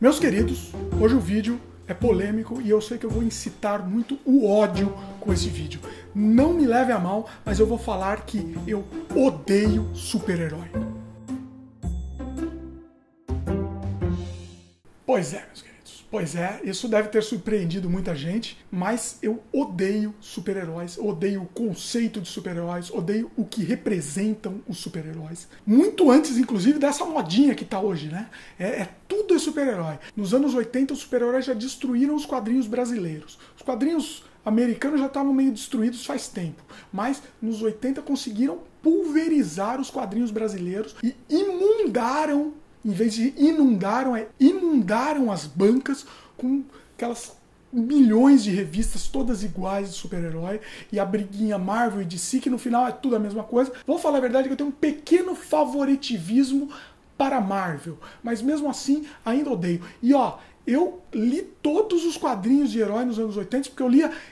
Meus queridos, hoje o vídeo é polêmico e eu sei que eu vou incitar muito o ódio com esse vídeo. Não me leve a mal, mas eu vou falar que eu odeio super-herói. Pois é, meus queridos. Pois é, isso deve ter surpreendido muita gente, mas eu odeio super-heróis, odeio o conceito de super-heróis, odeio o que representam os super-heróis. Muito antes, inclusive, dessa modinha que tá hoje, né? Tudo é super-herói. Nos anos 80, os super-heróis já destruíram os quadrinhos brasileiros. Os quadrinhos americanos já estavam meio destruídos faz tempo, mas nos 80 conseguiram pulverizar os quadrinhos brasileiros e inundaram, em vez de inundaram, inundaram as bancas com aquelas milhões de revistas todas iguais de super-herói e a briguinha Marvel e DC, que no final é tudo a mesma coisa. Vou falar a verdade que eu tenho um pequeno favoritivismo para Marvel, mas mesmo assim ainda odeio. E ó, eu li todos os quadrinhos de herói nos anos 80, porque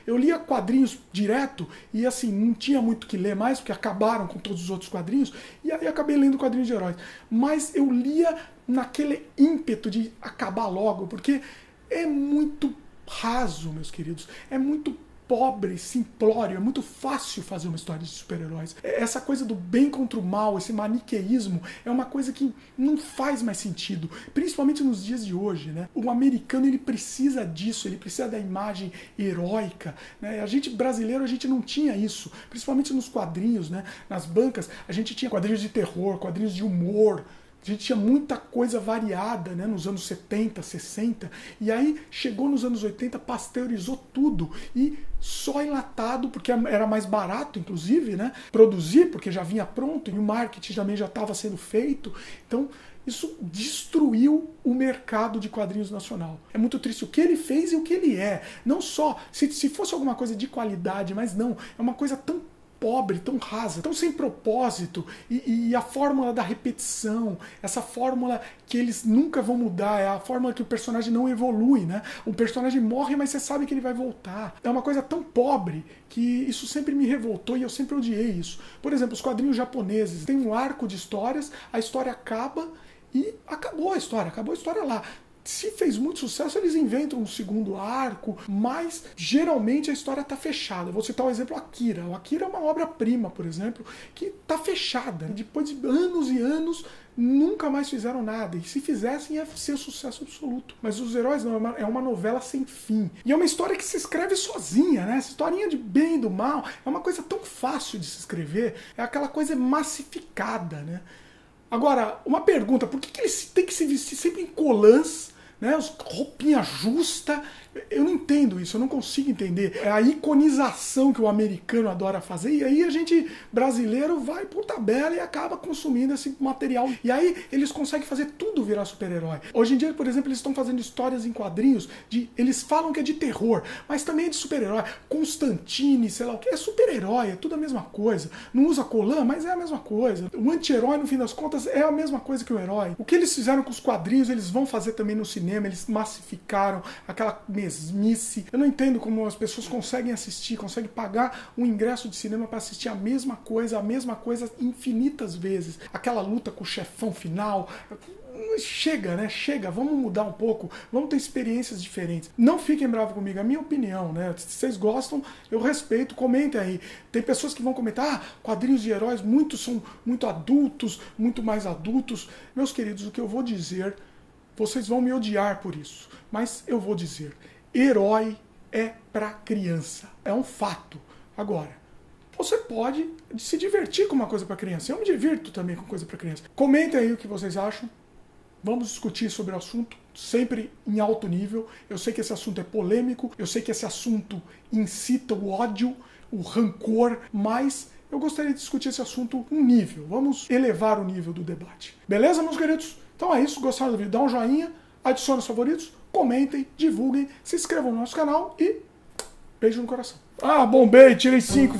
eu lia quadrinhos direto e assim, não tinha muito o que ler mais, porque acabaram com todos os outros quadrinhos, e aí acabei lendo quadrinhos de heróis. Mas eu lia naquele ímpeto de acabar logo, porque é muito raso, meus queridos, é muito pobre, simplório, é muito fácil fazer uma história de super-heróis. Essa coisa do bem contra o mal, esse maniqueísmo, é uma coisa que não faz mais sentido, principalmente nos dias de hoje, né? O americano, ele precisa disso, ele precisa da imagem heróica, né? A gente brasileiro, a gente não tinha isso, principalmente nos quadrinhos, né? Nas bancas, a gente tinha quadrinhos de terror, quadrinhos de humor, a gente tinha muita coisa variada, né, nos anos 70, 60, e aí chegou nos anos 80, pasteurizou tudo, e só enlatado, porque era mais barato, inclusive, né, produzir, porque já vinha pronto, e o marketing também já estava sendo feito, então isso destruiu o mercado de quadrinhos nacional. É muito triste o que ele fez e o que ele é, não só, se fosse alguma coisa de qualidade, mas não, é uma coisa tão pobre, tão rasa, tão sem propósito, e a fórmula da repetição, essa fórmula que eles nunca vão mudar, é a fórmula que o personagem não evolui, né? O personagem morre, mas você sabe que ele vai voltar. É uma coisa tão pobre que isso sempre me revoltou e eu sempre odiei isso. Por exemplo, os quadrinhos japoneses têm um arco de histórias, a história acaba e acabou a história lá. Se fez muito sucesso, eles inventam um segundo arco, mas geralmente a história está fechada. Vou citar um exemplo, Akira. O Akira é uma obra-prima, por exemplo, que está fechada. Depois de anos e anos, nunca mais fizeram nada. E se fizessem, ia ser sucesso absoluto. Mas os heróis não, é uma novela sem fim. E é uma história que se escreve sozinha, né? Essa historinha de bem e do mal é uma coisa tão fácil de se escrever. É aquela coisa massificada, né? Agora, uma pergunta, por que eles têm que se vestir sempre em colãs, né, roupinha justa? Eu não entendo isso, eu não consigo entender. É a iconização que o americano adora fazer, e aí a gente, brasileiro, vai por tabela e acaba consumindo esse material. E aí eles conseguem fazer tudo virar super-herói. Hoje em dia, por exemplo, eles estão fazendo histórias em quadrinhos, eles falam que é de terror, mas também é de super-herói. Constantine, sei lá o que, é super-herói, é tudo a mesma coisa. Não usa colã, mas é a mesma coisa. O anti-herói, no fim das contas, é a mesma coisa que o herói. O que eles fizeram com os quadrinhos, eles vão fazer também no cinema. Eles massificaram aquela mesmice. Eu não entendo como as pessoas conseguem assistir, conseguem pagar um ingresso de cinema para assistir a mesma coisa infinitas vezes. Aquela luta com o chefão final. Chega, né? Chega, vamos mudar um pouco, vamos ter experiências diferentes. Não fiquem bravos comigo, é minha opinião, né? Se vocês gostam, eu respeito, comentem aí. Tem pessoas que vão comentar, quadrinhos de heróis, muitos são muito adultos, muito mais adultos. Meus queridos, o que eu vou dizer, vocês vão me odiar por isso, mas eu vou dizer, herói é pra criança, é um fato. Agora, você pode se divertir com uma coisa pra criança, eu me divirto também com coisa pra criança. Comentem aí o que vocês acham, vamos discutir sobre o assunto, sempre em alto nível. Eu sei que esse assunto é polêmico, eu sei que esse assunto incita o ódio, o rancor, mas eu gostaria de discutir esse assunto um nível, vamos elevar o nível do debate. Beleza, meus queridos? Então é isso, gostaram do vídeo? Dá um joinha, adicione os favoritos, comentem, divulguem, se inscrevam no nosso canal e beijo no coração. Ah, bombei, tirei 5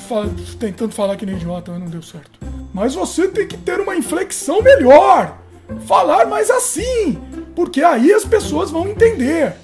tentando falar que nem idiota, mas não deu certo. Mas você tem que ter uma inflexão melhor, falar mais assim, porque aí as pessoas vão entender.